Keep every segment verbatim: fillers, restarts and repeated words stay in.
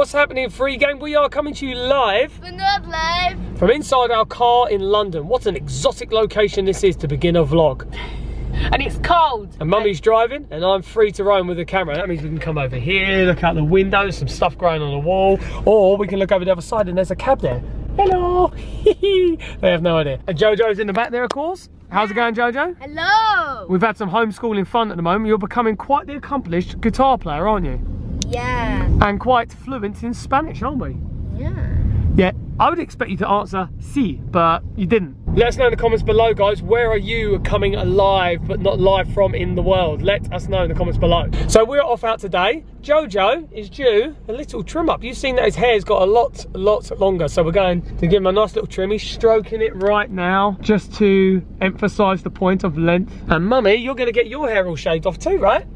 What's happening at FreeGang? We are coming to you live. We're not live. From inside our car in London. What an exotic location this is to begin a vlog. And it's cold. And Mummy's driving and I'm free to roam with the camera. That means we can come over here, look out the window, some stuff growing on the wall. Or we can look over the other side and there's a cab there. Hello. They have no idea. And Jojo's in the back there, of course. How's it going, Jojo? Hello. We've had some homeschooling fun at the moment. You're becoming quite the accomplished guitar player, aren't you? Yeah. And quite fluent in Spanish, aren't we? Yeah. Yeah, I would expect you to answer sí, but you didn't. Let us know in the comments below, guys, where are you coming alive but not live from in the world? Let us know in the comments below. So we're off out today. Jojo is due a little trim up. You've seen that his hair's got a lot, lot longer. So we're going to give him a nice little trim. He's stroking it right now just to emphasize the point of length. And Mummy, you're going to get your hair all shaved off too, right?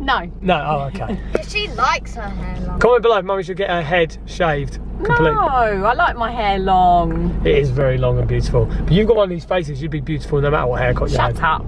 No. No, oh, okay. She likes her hair long. Comment below if Mummy should get her head shaved. Complete. No, I like my hair long. It is very long and beautiful. But you've got one of these faces, you'd be beautiful no matter what haircut you had. Shut up.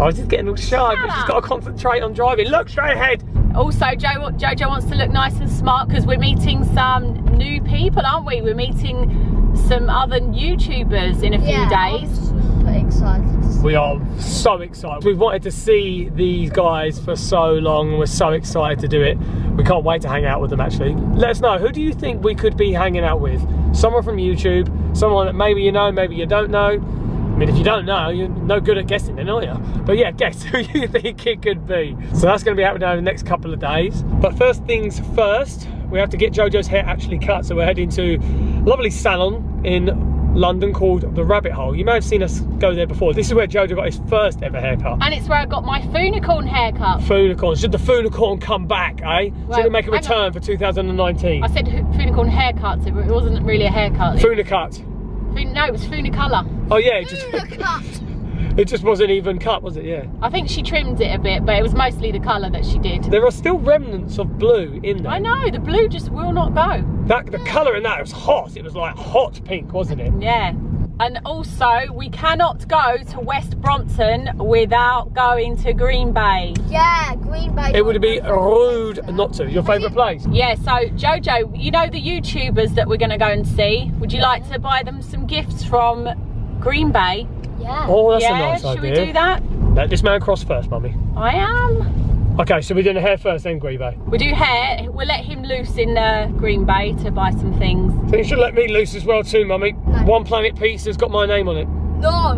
I was just getting all shy, but she's got to concentrate on driving. Look straight ahead. Also, Jo, Jojo wants to look nice and smart because we're meeting some new people, aren't we? We're meeting some other YouTubers in a few yeah, days. I'm super excited. We are so excited. We've wanted to see these guys for so long. We're so excited to do it. We can't wait to hang out with them, actually. Let us know, who do you think we could be hanging out with? Someone from YouTube, someone that maybe you know, maybe you don't know. I mean, if you don't know, you're no good at guessing then, are you? But yeah, guess who you think it could be. So that's going to be happening over the next couple of days. But first things first, we have to get Jojo's hair actually cut. So we're heading to a lovely salon in London called The Rabbit Hole. You may have seen us go there before. This is where Jojo got his first ever haircut. And it's where I got my Funicorn haircut. Funicorn. Should the Funicorn come back, eh? Well, should we make a return for two thousand nineteen? I said Funicorn haircut, so it wasn't really a haircut. Funicut. Fun no, it was Funicolor. Oh yeah, it just... It just wasn't even cut, was it? Yeah. I think she trimmed it a bit, but it was mostly the colour that she did. There are still remnants of blue in there. I know, the blue just will not go. That, the colour in that was hot. It was like hot pink, wasn't it? Yeah. And also, we cannot go to West Brompton without going to Green Bay. Yeah, Green Bay. It would be rude not to. Your favourite place? Yeah, so Jojo, you know the YouTubers that we're going to go and see? Would you like to buy them some gifts from Green Bay? Yeah. Oh, that's yeah, a nice should idea. Should we do that? Let this man cross first, Mummy. I am. Okay, so we're doing the hair first, then Green Bay. We do hair. We'll let him loose in uh, Green Bay to buy some things. So you should let me loose as well too, Mummy. No. One Planet Piece has got my name on it. No.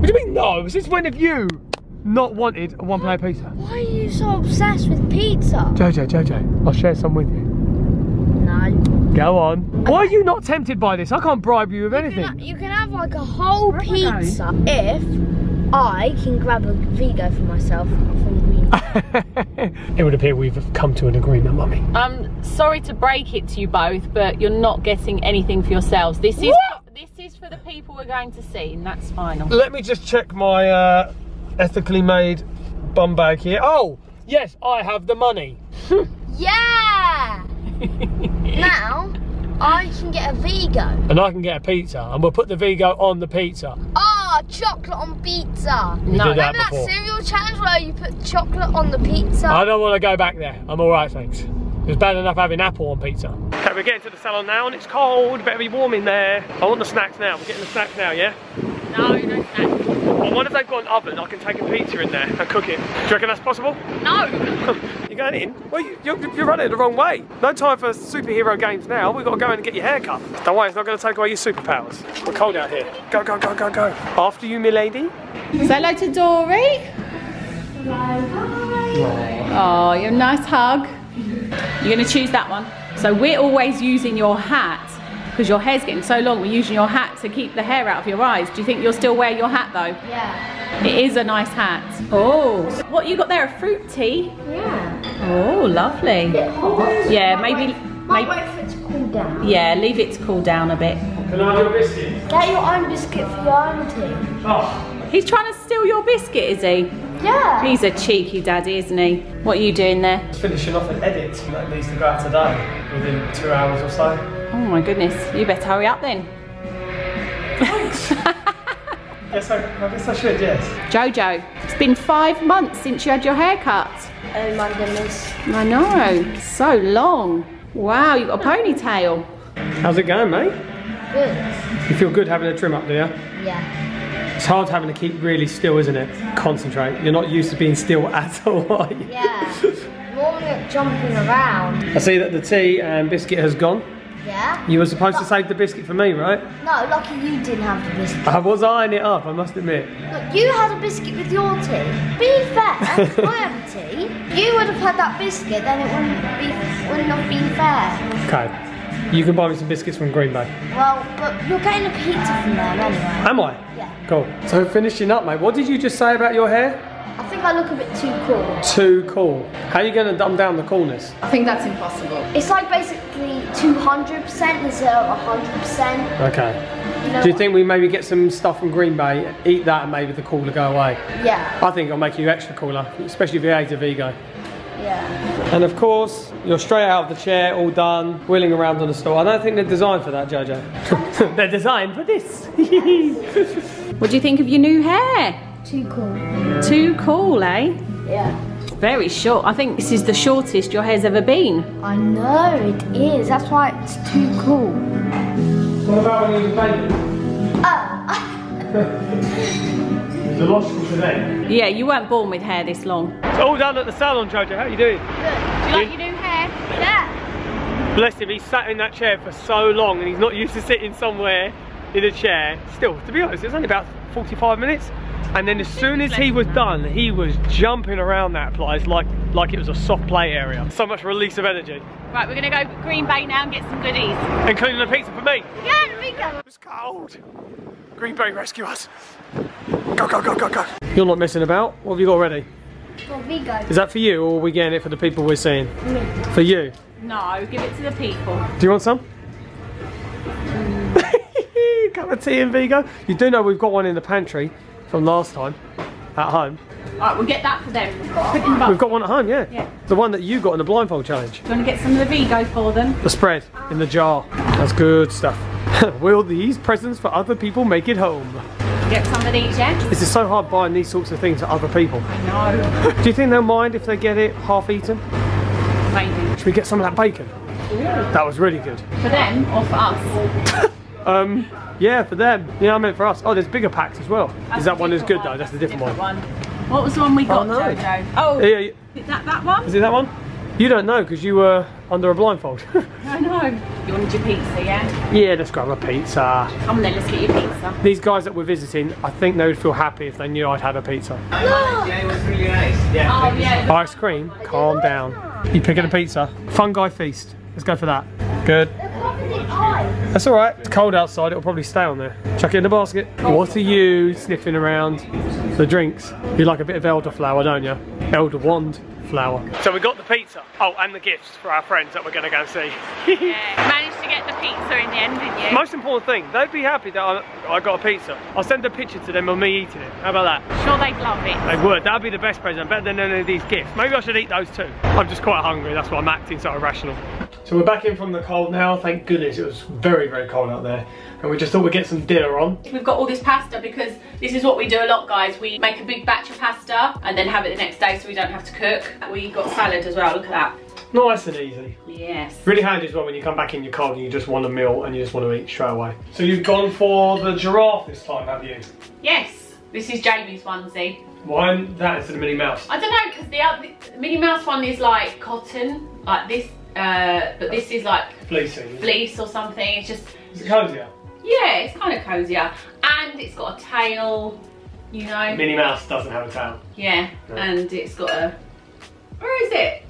What do you mean no? Since when have you not wanted a One Planet Pizza? Why are you so obsessed with pizza? Jojo, Jojo, I'll share some with you. Go on. Why are you not tempted by this? I can't bribe you with you anything. Can, you can have like a whole pizza if I can grab a Vigo for myself from Green Bay. It would appear we've come to an agreement, Mummy. I'm sorry to break it to you both, but you're not getting anything for yourselves. This is what? This is for the people we're going to see, and that's final. Let me just check my uh, ethically made bum bag here. Oh, yes, I have the money. Yeah. Now, I can get a Vigo. And I can get a pizza, and we'll put the Vigo on the pizza. Ah, oh, chocolate on pizza. We no, did that remember that cereal challenge where you put chocolate on the pizza? I don't want to go back there. I'm all right, thanks. It was bad enough having apple on pizza. Okay, we're getting to the salon now, and it's cold. Better be warm in there. I want the snacks now. We're getting the snacks now, yeah? No, no snacks. I wonder if they've got an oven. I can take a pizza in there and cook it. Do you reckon that's possible? No. You're going in? Well, you're, you're running the wrong way. No time for superhero games now. We've got to go in and get your hair cut. Don't worry, it's not going to take away your superpowers. We're cold out here. Go, go, go, go, go. After you, milady. Say hello to Dory. Bye. Oh, you're a nice hug. You're going to choose that one. So we're always using your hat. Because your hair's getting so long, we're using your hat to keep the hair out of your eyes. Do you think you'll still wear your hat though? Yeah. It is a nice hat. Oh. What you got there, a fruit tea? Yeah. Oh, lovely. Yeah, maybe... Might wait for it to cool down. Yeah, leave it to cool down a bit. Can I have your biscuit? Get your own biscuit for your own tea. Oh. He's trying to steal your biscuit, is he? Yeah. He's a cheeky daddy, isn't he? What are you doing there? Finishing off an edit that needs to go out today, within two hours or so. Oh my goodness, you better hurry up then. Thanks. Yes, I, I guess I should, yes. Jojo, it's been five months since you had your hair cut. Oh my goodness. I know, so long. Wow, you've got a ponytail. How's it going, mate? Good. You feel good having a trim up, do you? Yeah. It's hard having to keep really still, isn't it? Concentrate. You're not used to being still at all, are you? Yeah. More like jumping around. I see that the tea and biscuit has gone. Yeah. You were supposed but, to save the biscuit for me, right? No, lucky you didn't have the biscuit. I was eyeing it up, I must admit. Look, you had a biscuit with your tea. Be fair, I have tea. You would have had that biscuit, then it wouldn't be, would not be fair. Okay. You can buy me some biscuits from Green Bay. Well, but you're getting a pizza from there anyway. Am I? Yeah. Cool. So finishing up, mate, what did you just say about your hair? I think I look a bit too cool. Too cool. How are you going to dumb down the coolness? I think that's impossible. It's like basically two hundred percent instead of one hundred percent. Okay. You know, do you think we maybe get some stuff from Green Bay, eat that and maybe the cool will go away? Yeah. I think it'll make you extra cooler, especially if you ate a Vigo. Yeah. And of course, you're straight out of the chair, all done, wheeling around on the store. I don't think they're designed for that, Jojo. They're designed for this. What do you think of your new hair? Too cool. Too cool, eh? Yeah. Very short. I think this is the shortest your hair's ever been. I know, it is. That's why it's too cool. What about when you were baby? Oh. It's a logical today. Yeah, you weren't born with hair this long. It's all down at the salon, Jojo. How are you doing? Good. Do you like your new hair? Yeah. Bless him, he's sat in that chair for so long and he's not used to sitting somewhere in a chair. Still, to be honest, it was only about forty-five minutes. And then as soon as he was done, he was jumping around that place like like it was a soft play area. So much release of energy. Right, we're gonna go Green Bay now and get some goodies. Including a pizza for me. Yeah, the pizza. It's cold. Green Bay, rescue us. Go, go, go, go, go. You're not messing about. What have you got already? Well, Vigo. Is that for you or are we getting it for the people we're seeing? Me. For you? No, give it to the people. Do you want some? Mm. Cup of tea and Vigo. You do know we've got one in the pantry. From last time, at home. Alright, we'll get that for them. We've got, in the We've got one at home, yeah. yeah. The one that you got in the blindfold challenge. Do you want to get some of the Vigo for them? The spread, in the jar. That's good stuff. Will these presents for other people make it home? Get some of these, yeah? This is so hard buying these sorts of things to other people. I know. Do you think they'll mind if they get it half eaten? Maybe. Should we get some of that bacon? Yeah. That was really good. For them, or for us? Um, yeah, for them. You know, I meant for us. Oh, there's bigger packs as well. That's is that one is good one. though? That's, That's a different, different one. one. What was the one we got, oh, no. Jojo? Oh, yeah, yeah. Is that that one? Is it that one? You don't know because you were under a blindfold. I know. You wanted your pizza, yeah? Yeah, let's grab a pizza. Come on then, let's get your pizza. These guys that we're visiting, I think they would feel happy if they knew I'd had a pizza. Look. Yeah, it was really nice. Yeah. Oh, yeah. Ice cream, calm down. You picking a pizza? Fungi feast. Let's go for that. Good. That's alright, it's cold outside, it'll probably stay on there. Chuck it in the basket. What are you sniffing around? The drinks. You like a bit of elderflower, don't you? Elder wand flower. So we got the pizza. Oh, and the gifts for our friends that we're going to go see. Yeah, managed to get the pizza in the end, didn't you? Most important thing, they'd be happy that I, I got a pizza. I'll send a picture to them of me eating it. How about that? Sure, they'd love it. They would. That'd be the best present, better than any of these gifts. Maybe I should eat those too. I'm just quite hungry, that's why I'm acting so irrational. So we're back in from the cold now, thank goodness. It was very, very cold out there. And we just thought we'd get some dinner on. We've got all this pasta because this is what we do a lot, guys. We make a big batch of pasta and then have it the next day so we don't have to cook. We got salad as well, look at that. Nice and easy. Yes. Really handy as well when you come back in your cold and you just want a meal and you just want to eat straight away. So you've gone for the giraffe this time, have you? Yes. This is Jamie's onesie. Why that instead of Minnie Mouse? I don't know, because the, uh, the Minnie Mouse one is like cotton, like this. Uh, but this is like Fleecing, fleece or something. It's just. Is it cozier? Yeah, it's kind of cozier, and it's got a tail. You know. Minnie Mouse doesn't have a tail. Yeah, no. And it's got a. Where is it?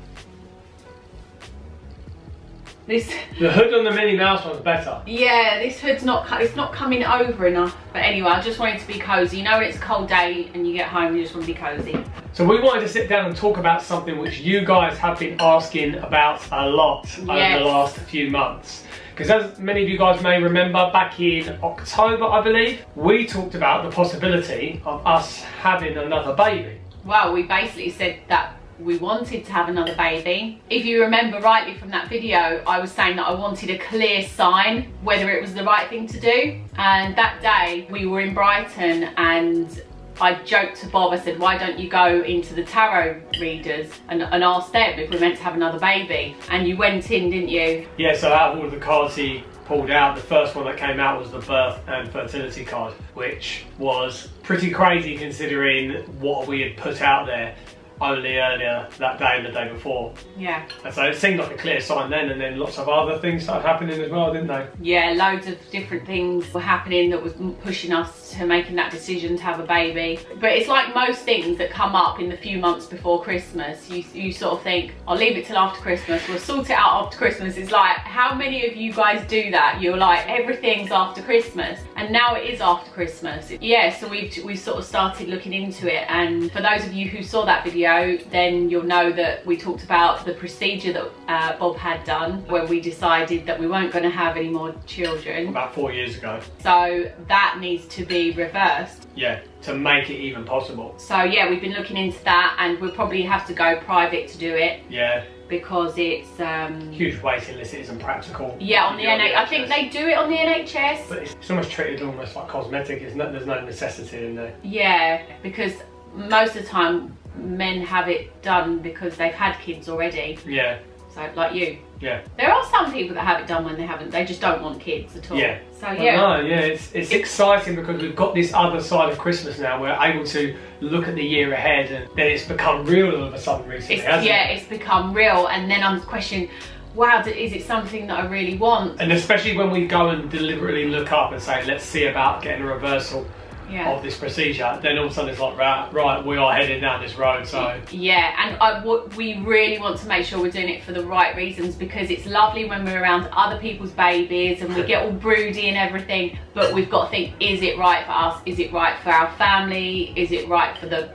This. The hood on the Minnie Mouse one's better. Yeah, this hood's not. It's not coming over enough. But anyway, I just wanted to be cozy. You know, it's a cold day, and you get home, you just want to be cozy. So we wanted to sit down and talk about something which you guys have been asking about a lot yes. over the last few months. Because as many of you guys may remember, back in October, I believe, we talked about the possibility of us having another baby. Well, we basically said that we wanted to have another baby. If you remember rightly from that video, I was saying that I wanted a clear sign whether it was the right thing to do. And that day, we were in Brighton and I joked to Bob, I said, why don't you go into the tarot readers and, and ask them if we're meant to have another baby? And you went in, didn't you? Yeah, so out of all the cards he pulled out, the first one that came out was the birth and fertility card, which was pretty crazy considering what we had put out there only earlier that day and the day before. Yeah. And so it seemed like a clear sign then, and then lots of other things started happening as well, didn't they? Yeah, loads of different things were happening that was pushing us to making that decision to have a baby. But it's like most things that come up in the few months before Christmas, you, you sort of think, I'll leave it till after Christmas, we'll sort it out after Christmas. It's like, how many of you guys do that? You're like, everything's after Christmas, and now it is after Christmas. Yeah, so we've, we've sort of started looking into it, and for those of you who saw that video, then you'll know that we talked about the procedure that uh, Bob had done when we decided that we weren't going to have any more children. About four years ago. So that needs to be reversed. Yeah, to make it even possible. So yeah, we've been looking into that, and we'll probably have to go private to do it. Yeah. Because it's um huge waiting list. It isn't practical. Yeah, on the, N H S. on the N H S. I think they do it on the N H S. But it's, it's almost treated almost like cosmetic, isn't it? There's no necessity in there. Yeah, because most of the time men have it done because they've had kids already. Yeah. So like you. Yeah. There are some people that have it done when they haven't. They just don't want kids at all. Yeah. So yeah. No, yeah, it's, it's it's exciting because we've got this other side of Christmas now. We're able to look at the year ahead, and then it's become real all of a sudden recently. It's, hasn't yeah, it? it's become real, and then I'm questioning, wow, is it something that I really want? And especially when we go and deliberately look up and say, let's see about getting a reversal. Yeah. Of this procedure, then all of a sudden it's like, right, right, we are heading down this road. So yeah, and I, we really want to make sure we're doing it for the right reasons, because it's lovely when we're around other people's babies and we get all broody and everything, but we've got to think, is it right for us? Is it right for our family? Is it right for the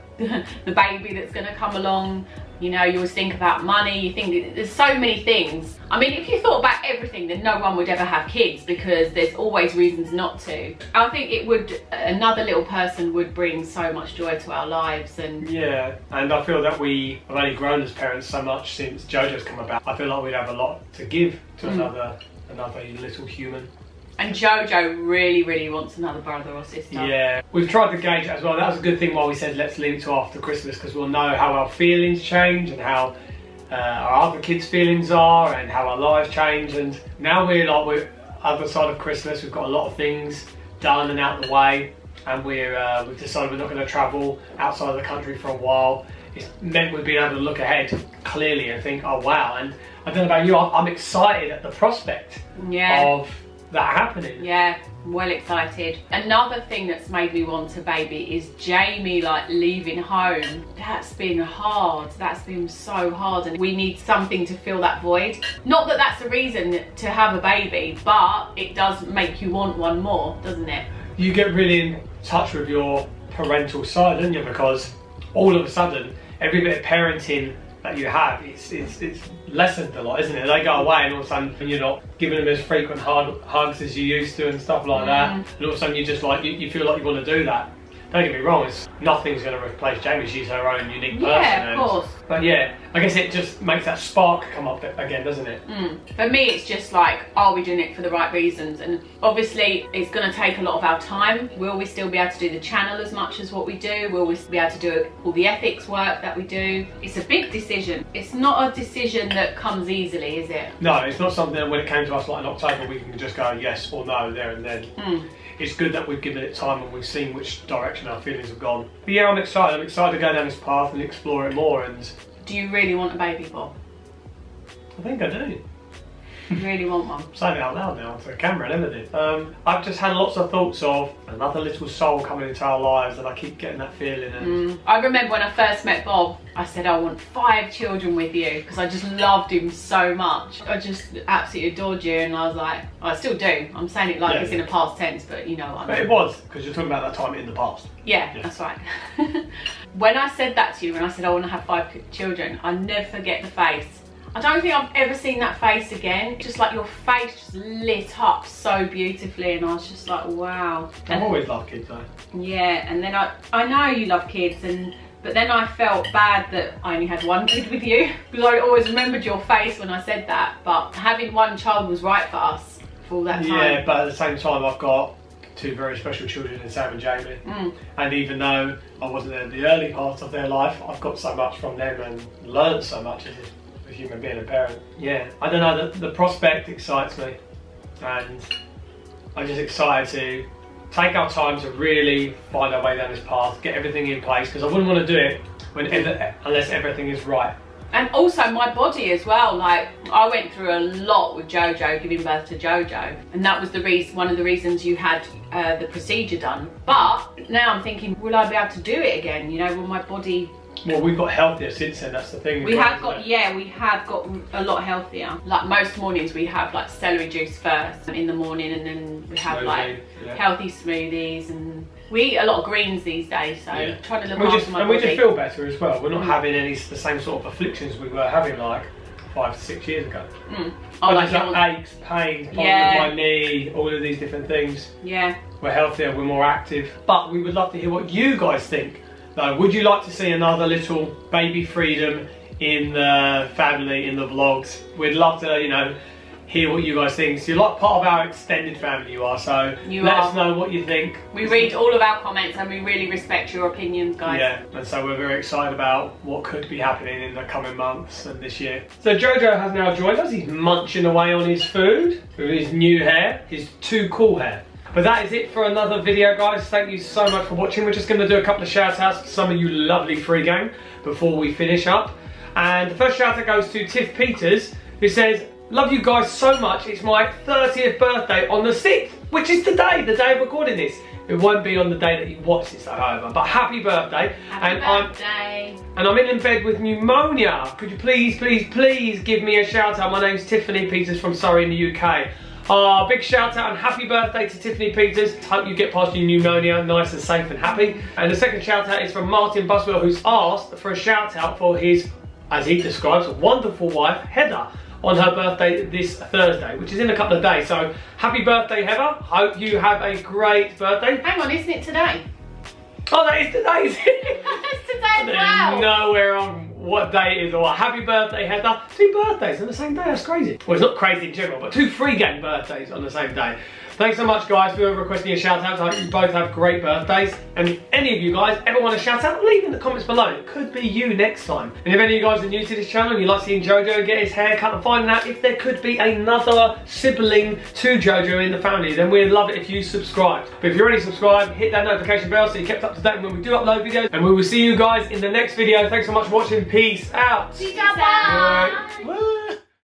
the baby that's going to come along? You know, you always think about money, you think there's so many things. I mean, if you thought about everything, then no one would ever have kids, because there's always reasons not to. I think it would, another little person would bring so much joy to our lives. And yeah, and I feel that we have only grown as parents so much since JoJo's come about. I feel like we'd have a lot to give to mm. another another little human. And JoJo really, really wants another brother or sister. Yeah. We've tried to gauge it as well. That was a good thing why we said let's leave it to after Christmas, because we'll know how our feelings change and how uh, our other kids' feelings are and how our lives change. And now we're like, we're other side of Christmas. We've got a lot of things done and out of the way. And we're, uh, we've decided we're not going to travel outside of the country for a while. It's meant we've been able to look ahead clearly and think, oh, wow. And I don't know about you, I'm excited at the prospect yeah. of that happening. Yeah, I'm well excited. Another thing that's made me want a baby is Jamie like leaving home. That's been hard. That's been so hard, and we need something to fill that void. Not that that's a reason to have a baby, but it does make you want one more, doesn't it? You get really in touch with your parental side, don't you? Because all of a sudden, every bit of parenting that you have, it's, it's, it's lessened a lot, isn't it? They go away, and all of a sudden you're not giving them as frequent hard hugs as you used to and stuff like mm. that. And all of a sudden you just like, you, you feel like you want to do that. Don't get me wrong, it's, nothing's going to replace Jamie. She's her own unique person. Yeah, of course. But yeah, I guess it just makes that spark come up again, doesn't it? Mm. For me, it's just like, are we doing it for the right reasons? And obviously, it's going to take a lot of our time. Will we still be able to do the channel as much as what we do? Will we be able to do all the ethics work that we do? It's a big decision. It's not a decision that comes easily, is it? No, it's not something that when it came to us like in October, we can just go yes or no there and then. Mm. It's good that we've given it time and we've seen which direction our feelings have gone. But yeah, I'm excited. I'm excited to go down this path and explore it more. And do you really want a baby, Bob? I think I do. You really want one? I'm saying it out loud now to the camera and everything. Um, I've just had lots of thoughts of another little soul coming into our lives, and I keep getting that feeling. And mm. I remember when I first met Bob, I said I want five children with you, because I just loved him so much. I just absolutely adored you, and I was like, I still do. I'm saying it like yeah, it's yeah. in a past tense, but you know what I mean. But it was, because you're talking about that time in the past. Yeah, yeah. That's right. When I said that to you, when I said I want to have five children, I never forget the face. I don't think I've ever seen that face again. Just like your face just lit up so beautifully, and I was just like, wow. I've always loved kids though. Yeah, and then I I know you love kids, and but then I felt bad that I only had one kid with you, because I always remembered your face when I said that. But having one child was right for us for all that time. Yeah, but at the same time I've got two very special children in Sam and Jamie. Mm. And even though I wasn't there in the early part of their life, I've got so much from them and learned so much as a human being, a parent. Yeah, I don't know, the, the prospect excites me. And I'm just excited to take our time to really find our way down this path, get everything in place, because I wouldn't want to do it when ever, unless everything is right. And also my body as well, like I went through a lot with JoJo, giving birth to JoJo, and that was the reason, one of the reasons you had uh, the procedure done. But now I'm thinking, will I be able to do it again? You know, will my body... Well, we've got healthier since then, that's the thing. We have got, yeah, we have got a lot healthier. Like most mornings we have like celery juice first in the morning, and then we have like healthy smoothies, and we eat a lot of greens these days, so yeah. Trying to look after my body. And we just feel better as well. We're not mm. having any the same sort of afflictions we were having like five to six years ago. Mm. Oh, like, like aches, pains, problems yeah. with my knee, all of these different things. Yeah. We're healthier, we're more active. But we would love to hear what you guys think. Though, would you like to see another little baby freedom in the family, in the vlogs? We'd love to, you know, hear what you guys think. So you're like part of our extended family, you are, so you let are. us know what you think. We read all of our comments and we really respect your opinions, guys. Yeah, and so we're very excited about what could be happening in the coming months and this year. So JoJo has now joined us. He's munching away on his food with his new hair, his too cool hair. But that is it for another video, guys. Thank you so much for watching. We're just going to do a couple of shout outs to some of you lovely free gang before we finish up. And the first shout out goes to Tiff Peters, who says, love you guys so much. It's my thirtieth birthday on the sixth, which is today, the day of recording this. It won't be on the day that you watch this, however. But happy birthday. Happy and birthday. I'm, and I'm in bed with pneumonia. Could you please, please, please give me a shout out? My name's Tiffany Peters from Surrey in the U K. Ah, uh, big shout out and happy birthday to Tiffany Peters. Hope you get past your pneumonia nice and safe and happy. And the second shout out is from Martin Buswell, who's asked for a shout out for his, as he describes, wonderful wife, Heather, on her birthday this Thursday, which is in a couple of days. So happy birthday, Heather. Hope you have a great birthday. Hang on, isn't it today? Oh, that is today, isn't it? That's today as well. Nowhere on what day it is, or happy birthday, Heather. Two birthdays on the same day, that's crazy. Well, it's not crazy in general, but two FreeGang birthdays on the same day. Thanks so much, guys, for requesting a shout out. I hope you both have great birthdays. And if any of you guys ever want a shout out, leave in the comments below. It could be you next time. And if any of you guys are new to this channel and you like seeing JoJo get his hair cut and finding out if there could be another sibling to JoJo in the family, then we'd love it if you subscribed. But if you're already subscribed, hit that notification bell so you're kept up to date when we do upload videos. And we will see you guys in the next video. Thanks so much for watching. Peace out. Peace out.